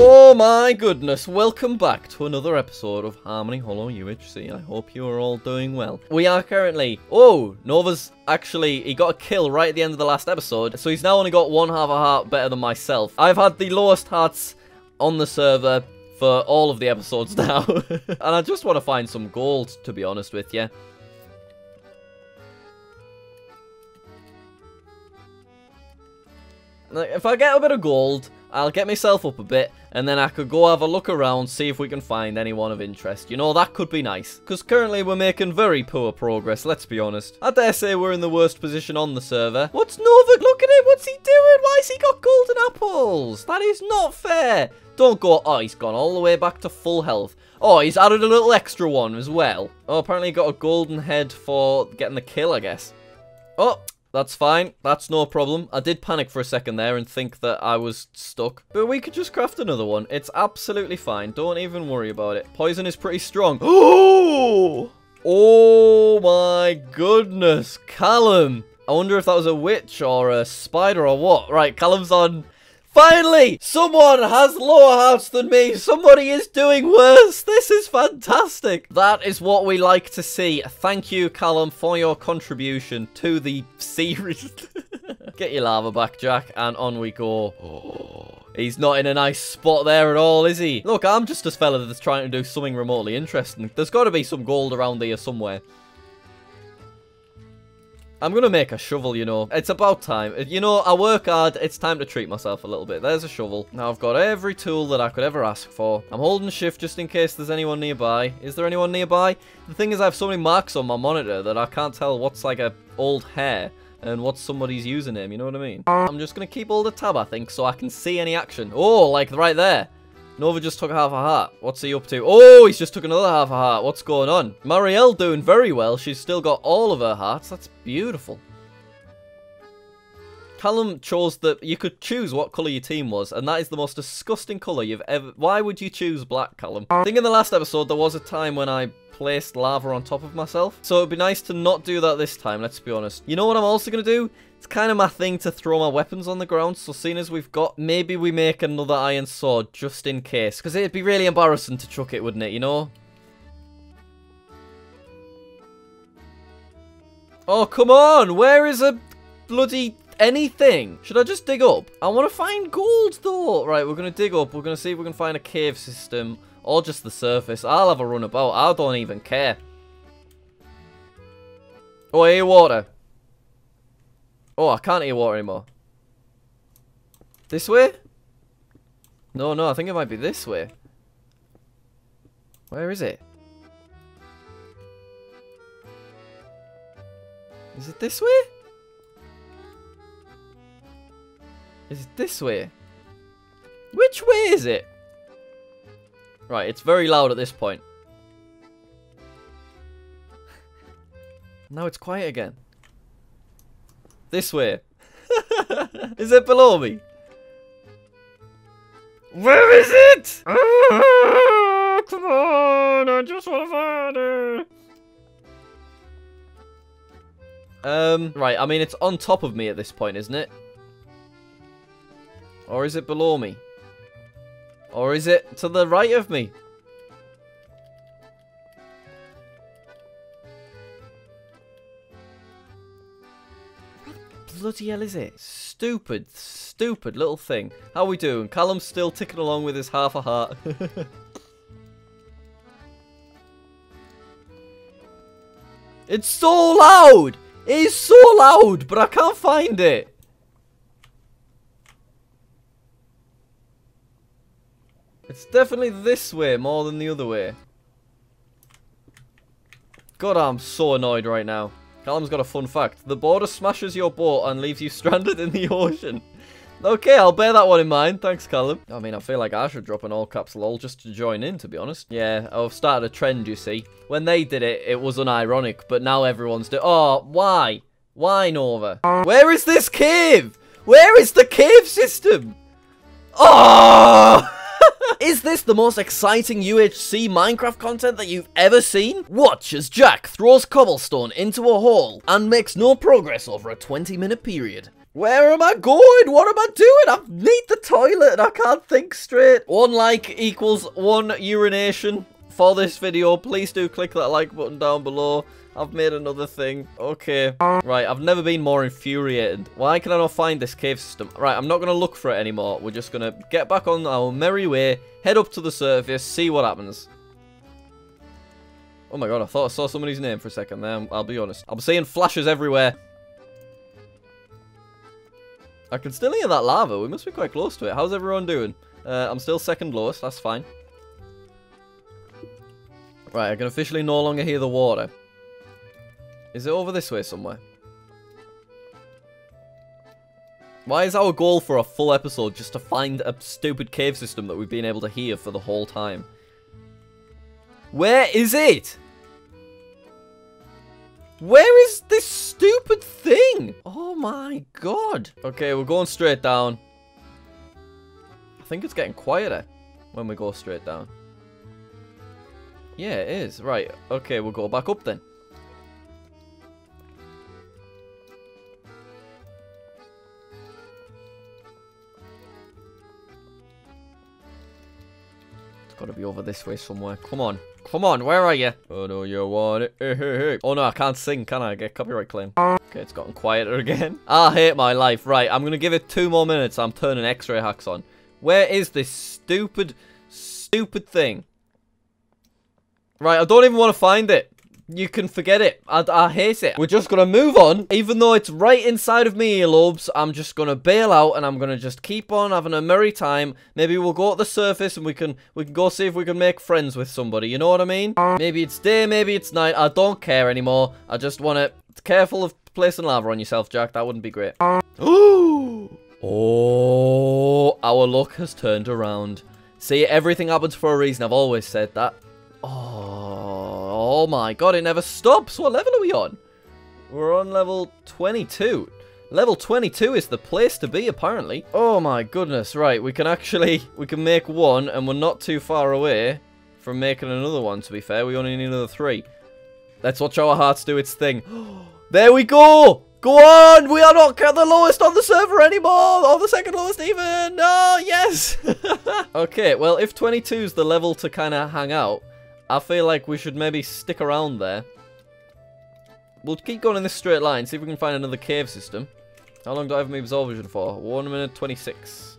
Oh my goodness, welcome back to another episode of Harmony Hollow UHC. I hope you are all doing well. We are currently... Oh, Nova's actually... He got a kill right at the end of the last episode, so he's now only got one half a heart better than myself. I've had the lowest hearts on the server for all of the episodes now. And I just want to find some gold, to be honest with you. If I get a bit of gold, I'll get myself up a bit, and then I could go have a look around, see if we can find anyone of interest. You know, that could be nice. Because currently we're making very poor progress, let's be honest. I dare say we're in the worst position on the server. What's Nova? Look at him, what's he doing? Why's he got golden apples? That is not fair. Don't go... Oh, he's gone all the way back to full health. Oh, he's added a little extra one as well. Oh, apparently he got a golden head for getting the kill, I guess. Oh... That's fine. That's no problem. I did panic for a second there and think that I was stuck. But we could just craft another one. It's absolutely fine. Don't even worry about it. Poison is pretty strong. Oh! Oh my goodness. Callum. I wonder if that was a witch or a spider or what. Right, Callum's on... Finally! Someone has lower hearts than me! Somebody is doing worse! This is fantastic! That is what we like to see. Thank you, Callum, for your contribution to the series. Get your lava back, Jack, and on we go. Oh, he's not in a nice spot there at all, is he? Look, I'm just this fella that's trying to do something remotely interesting. There's got to be some gold around here somewhere. I'm going to make a shovel, you know. It's about time. You know, I work hard. It's time to treat myself a little bit. There's a shovel. Now, I've got every tool that I could ever ask for. I'm holding shift just in case there's anyone nearby. Is there anyone nearby? The thing is, I have so many marks on my monitor that I can't tell what's like a old hair and what's somebody's username. You know what I mean? I'm just going to keep all the tab, I think, so I can see any action. Oh, like right there. Nova just took half a heart. What's he up to? Oh, he's just took another half a heart. What's going on? Marielle doing very well. She's still got all of her hearts. That's beautiful. Callum chose that you could choose what colour your team was, and that is the most disgusting colour you've ever... Why would you choose black, Callum? I think in the last episode, there was a time when I placed lava on top of myself, so it'd be nice to not do that this time, let's be honest. You know what I'm also going to do? It's kind of my thing to throw my weapons on the ground, so seeing as we've got, maybe we make another iron sword just in case, because it'd be really embarrassing to chuck it, wouldn't it, you know? Oh, come on! Where is a bloody... anything? Should I just dig up? I want to find gold though. Right, we're going to dig up. We're going to see if we can find a cave system or just the surface. I'll have a run about. I don't even care. Oh, I hear water. Oh, I can't hear water anymore. This way? No, no, I think it might be this way. Where is it? Is it this way? Is it this way? Which way is it? Right, it's very loud at this point. Now it's quiet again. This way. Is it below me? Where is it? Ah, come on, I just want to find it. Right, I mean, it's on top of me at this point, isn't it? Or is it below me? Or is it to the right of me? What the bloody hell is it? Stupid, stupid little thing. How we doing? Callum's still ticking along with his half a heart. It's so loud! It is so loud, but I can't find it. It's definitely this way more than the other way. God, I'm so annoyed right now. Callum's got a fun fact. The border smashes your boat and leaves you stranded in the ocean. Okay, I'll bear that one in mind. Thanks, Callum. I mean, I feel like I should drop an all caps lol just to join in, to be honest. Yeah, I've started a trend, you see. When they did it, it was unironic, but now everyone's doing... Oh, why? Why, Nova? Where is this cave? Where is the cave system? Oh! Is this the most exciting UHC Minecraft content that you've ever seen? Watch as Jack throws cobblestone into a hole and makes no progress over a 20-minute period. Where am I going? What am I doing? I need the toilet and I can't think straight. One like equals one urination for this video. Please do click that like button down below. I've made another thing. Okay. Right, I've never been more infuriated. Why can I not find this cave system? Right, I'm not going to look for it anymore. We're just going to get back on our merry way, head up to the surface, see what happens. Oh my god, I thought I saw somebody's name for a second there. I'll be honest. I'm seeing flashes everywhere. I can still hear that lava. We must be quite close to it. How's everyone doing? I'm still second lowest. That's fine. Right, I can officially no longer hear the water. Is it over this way somewhere? Why is our goal for a full episode just to find a stupid cave system that we've been able to hear for the whole time? Where is it? Where is this stupid thing? Oh my god. Okay, we're going straight down. I think it's getting quieter when we go straight down. Yeah, it is. Right. Okay, we'll go back up then. It's got to be over this way somewhere. Come on. Come on, where are you? Oh, no, you want it. Hey, hey, hey. Oh, no, I can't sing, can I? I get copyright claim. Okay, it's gotten quieter again. I hate my life. Right, I'm going to give it 2 more minutes. I'm turning X-ray hacks on. Where is this stupid thing? Right, I don't even want to find it. You can forget it. I hate it. We're just going to move on. Even though it's right inside of me earlobes, I'm just going to bail out and I'm going to just keep on having a merry time. Maybe we'll go to the surface and we can go see if we can make friends with somebody. You know what I mean? Maybe it's day, maybe it's night. I don't care anymore. I just want to... Careful of placing lava on yourself, Jack. That wouldn't be great. Oh, our luck has turned around. See, everything happens for a reason. I've always said that. Oh my god, it never stops. What level are we on? We're on level 22. Level 22 is the place to be, apparently. Oh my goodness. Right, we can make one, and we're not too far away from making another one, to be fair. We only need another 3. Let's watch our hearts do its thing. There we go! Go on! We are not the lowest on the server anymore! Or the second lowest even! No, yes! Okay, well, if 22 is the level to kind of hang out, I feel like we should maybe stick around there. We'll keep going in this straight line, see if we can find another cave system. How long do I have my absorb vision for? 1 minute 26.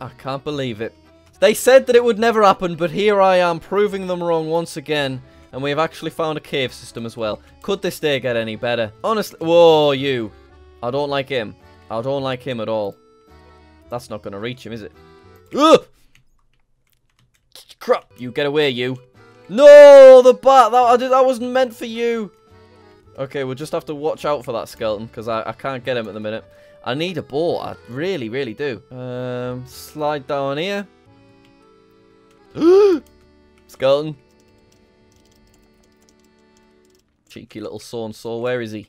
I can't believe it. They said that it would never happen, but here I am proving them wrong once again. And we have actually found a cave system as well. Could this day get any better? Honestly, whoa, you. I don't like him. I don't like him at all. That's not going to reach him, is it? Ugh! Crap, you get away, you. No, the bat, that wasn't meant for you. Okay, we'll just have to watch out for that skeleton, because I can't get him at the minute. I need a ball, I really, really do. Slide down here. Skeleton. Cheeky little so-and-so, where is he?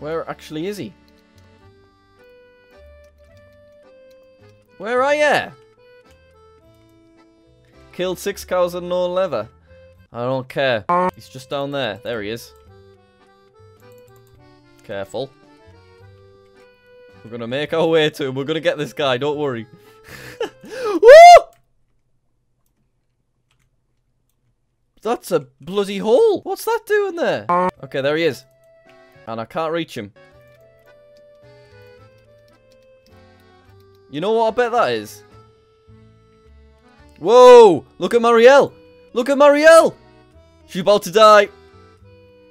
Where actually is he? Where are you? Killed 6 cows and no leather. I don't care. He's just down there. There he is. Careful. We're gonna make our way to him. We're gonna get this guy. Don't worry. Woo! That's a bloody hole. What's that doing there? Okay, there he is. And I can't reach him. You know what I bet that is? Whoa! Look at Marielle! Look at Marielle! She's about to die.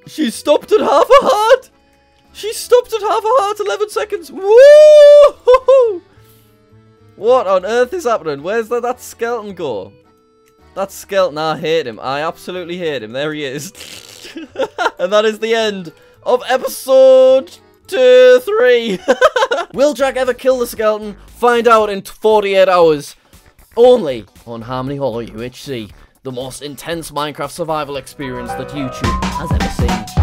She stopped at half a heart! She stopped at half a heart, 11 seconds! Woo! What on earth is happening? Where's that skeleton go? That skeleton, I hate him. I absolutely hate him. There he is. And that is the end of episode 3. Will Jack ever kill the skeleton? Find out in 48 hours. Only on Harmony Hollow UHC. The most intense Minecraft survival experience that YouTube has ever seen.